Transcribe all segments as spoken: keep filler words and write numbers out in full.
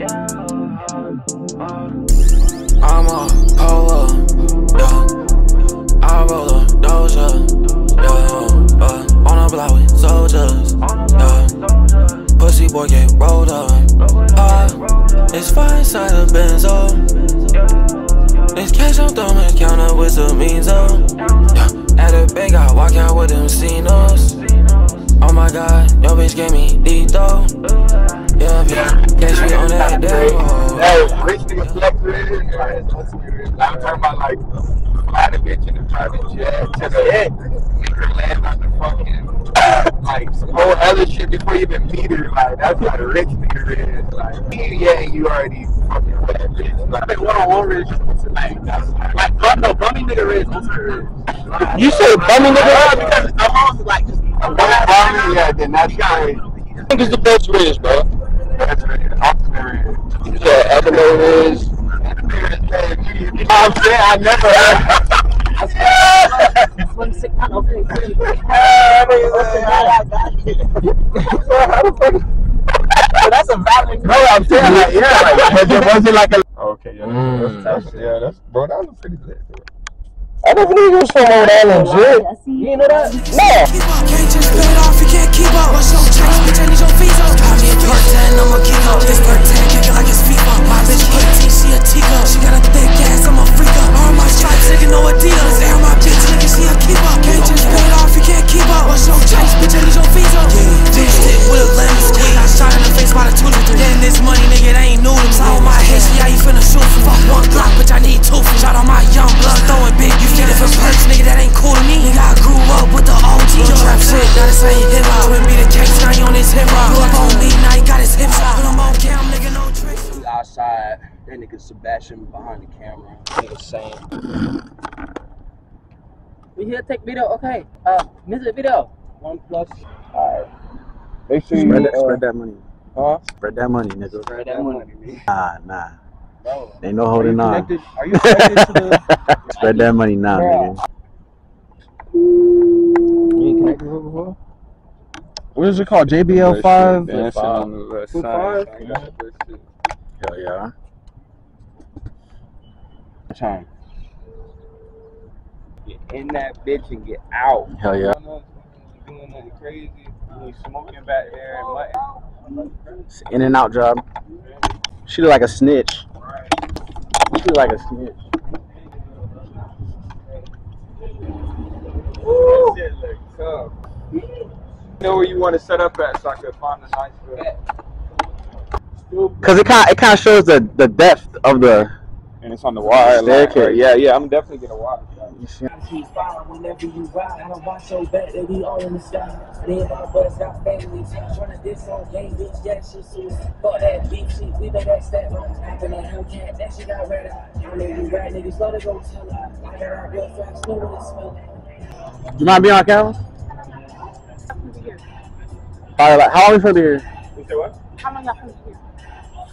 I'ma pull up, yeah. I roll a doja, yeah. Uh, on a block with soldiers, yeah. Pussy boy get rolled up. Uh, it's five inside of benzo. This cash I'm throwing is counter with some means up. Yeah. At the bank I walk out with them Cinos. Oh my God, your bitch gave me deep though. Yeah, yeah. Catch me on that devil. Hey, rich niggas flex it. I'm talking about like a lot of bitch in the private jet to the head. Niggas land on the fucking like some whole other shit before you even meet her. Like that's how the rich nigga is. Like yeah, you already fucking fat bitch. Like they want a woman. Like that's like fuck no bummy nigga is. You said bummy nigga is because I'm always like just a bummy. Yeah, then that's crazy. I think it's the best rich, bro. That's right. Yeah, I know it is. I'm saying I never that's a valid. No, I'm saying like yeah, like wasn't like a okay, yeah, mm. that's, that's yeah, that's bro, that was pretty good. I don't believe you was from Rhode Island, shit. You know that? No. Can't just play it off, you can't keep up. What's your tricks? Pretend it's your feet up. I need perk ten, I'ma keep up. This perk ten, kick it like it's feet up. My bitch eighteen, she a Tico. She got a thick ass, I'm a freak up. All my shots, nigga, no Adidas. Air my bitch, nigga, she a keep up. Can't just play it off, you can't keep up. What's your tricks? Pretend it's your feet up. This stick with a lemon squeeze. I shot in the face by the two to three. Getting this money, nigga, that ain't new to me. All my hits, yeah, you finna shoot for one block, bitch, I need two. Shot on my young blood, throwing big. You get it for perks, nigga, that ain't cool to me. Nigga, I grew up with the O G. You trap shit, now this ain't hip hop. Twin be the case, now you on his hip hop. You up on me, now you got his hip hop. Put him on cam, nigga, no tricks. We outside, that nigga Sebastian behind the camera. Nigga saying we here to take video, okay. Uh, music video. One plus. Alright. Make sure you spread that, uh, spread that money. Huh? Spread that money, nigga. Spread that money, nigga. Nah, nah. Bro, ain't no holding on. Are you connected to the spread that money now, nigga. You ain't connected to it before? What is it called? J B L five? Dancing on the left side. Hell yeah. Time. Get in that bitch and get out. Hell yeah. Doing nothing crazy. You smoking back here and it's in and out job. She look like a snitch. She look like a snitch. Woo. That shit look tough. You know where you want to set up at so I could find a nice room. Cause it kind it kind of shows the the depth of the. And it's on the wire line, right? Yeah, yeah, I'm definitely gonna watch. Whenever you ride, I don't watch your back that we all in the sky. Me and my buddies got family teams. Running this on game, bitch, that shit suits. Fuck that beef shit, we bet that stat line. After that Hellcat, that shit got red eye. I know you ride niggas, let it go tell us. I got our real facts, know what it smell. You mind being on camera? Alright, like, how long are we from here? You say what? How long y'all from here?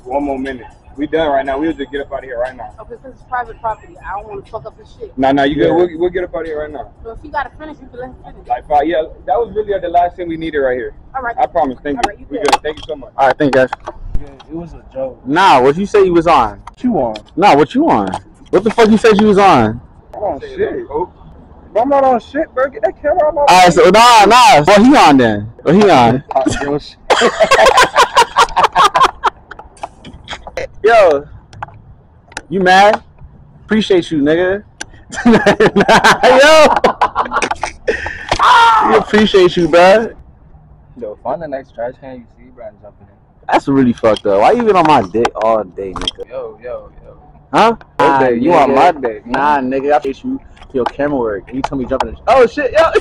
One more minute. We done right now. We'll just get up out of here right now. Okay, this is private property. I don't want to fuck up this shit. No, nah, no, nah, you yeah. good. We'll, we'll get up out of here right now. Well, if you got to finish, you can let us finish. Like five, yeah. That was really the last thing we needed right here. All right. I promise. Thank All you. Right, you good. Thank you so much. All right, thank you, guys. It was a joke. Nah, what you say you was on? What you on? Nah, what you on? What the fuck you said you was on? I'm on shit. That, I'm not on shit, bro. Get that camera on. All right, so nah, nah. What he on then? What he on? Yo, you mad? Appreciate you, nigga. Yo, we appreciate you, bro. Yo, find the next trash can you see, bro, and jump in. That's really fucked up. Why you even on my dick all day, nigga? Yo, yo, yo. Huh? Nah, day. You nigga. On my dick? Nah, nigga. I appreciate you. Your camera work. You tell me jumping. In oh shit, yo.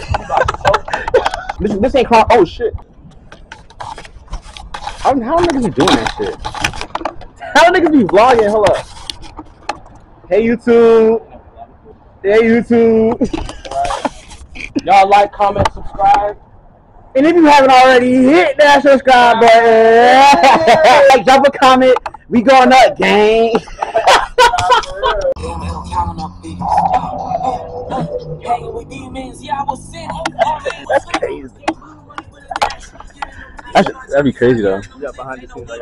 this this ain't called. Oh shit. I mean, how niggas you doing that shit? How niggas be vlogging? Hold up. Hey YouTube. Hey YouTube. Y'all like, comment, subscribe. And if you haven't already, hit that subscribe button. Drop a comment. We going up, gang. That's crazy. That should, that'd be crazy though. Yeah, behind the scenes. I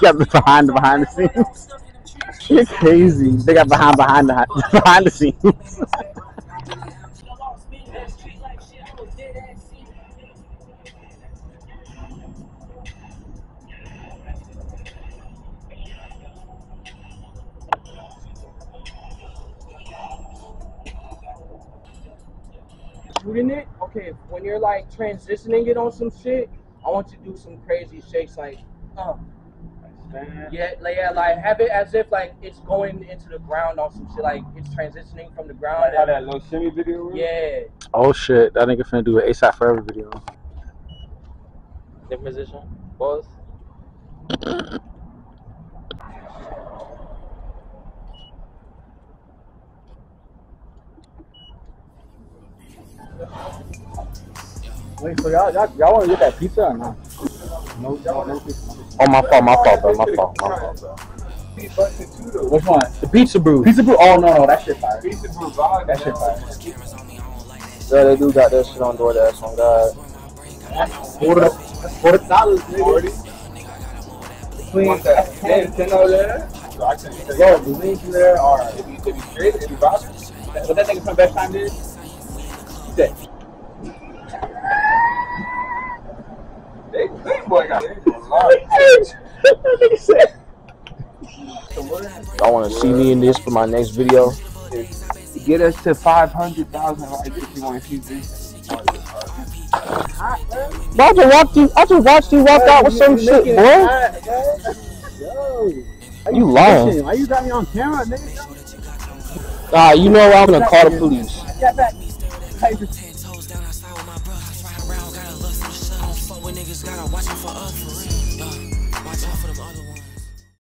got behind, behind the scenes. You got behind the behind the scenes. You're crazy. They got behind behind the behind the scenes. Shooting it, okay. When you're like transitioning it on some shit, I want you to do some crazy shakes, like, uh, yeah, like, yeah, like have it as if like it's going into the ground on some shit, like it's transitioning from the ground. How that little shimmy video? Yeah. Oh shit, that nigga finna do an ASAP Forever video. Different position, pause. Wait, so y'all, y'all, y'all want to get that pizza or not? No, no, no pizza. Oh, my fault, my fault, bro, my fault, my fault, bro. Which one? The Pizza Brew. Pizza Brew? Oh, no, no, that shit fire. Pizza Brew, God, that shit fire. Yeah, they do got that shit on DoorDash, on God. That's forty dollars, nigga. Clean, that's ten dollars over there. Yo, the links there are, if you straight, if you rock, what that nigga from Best Time did? They big boy got it. I want to see me in this for my next video. Get us to five hundred thousand likes if you want to see this. I just watched you. I just watched you walk out with some shit, boy. You lying? Why you got me on camera, nigga? Ah, you know I'm gonna call the police. Hey,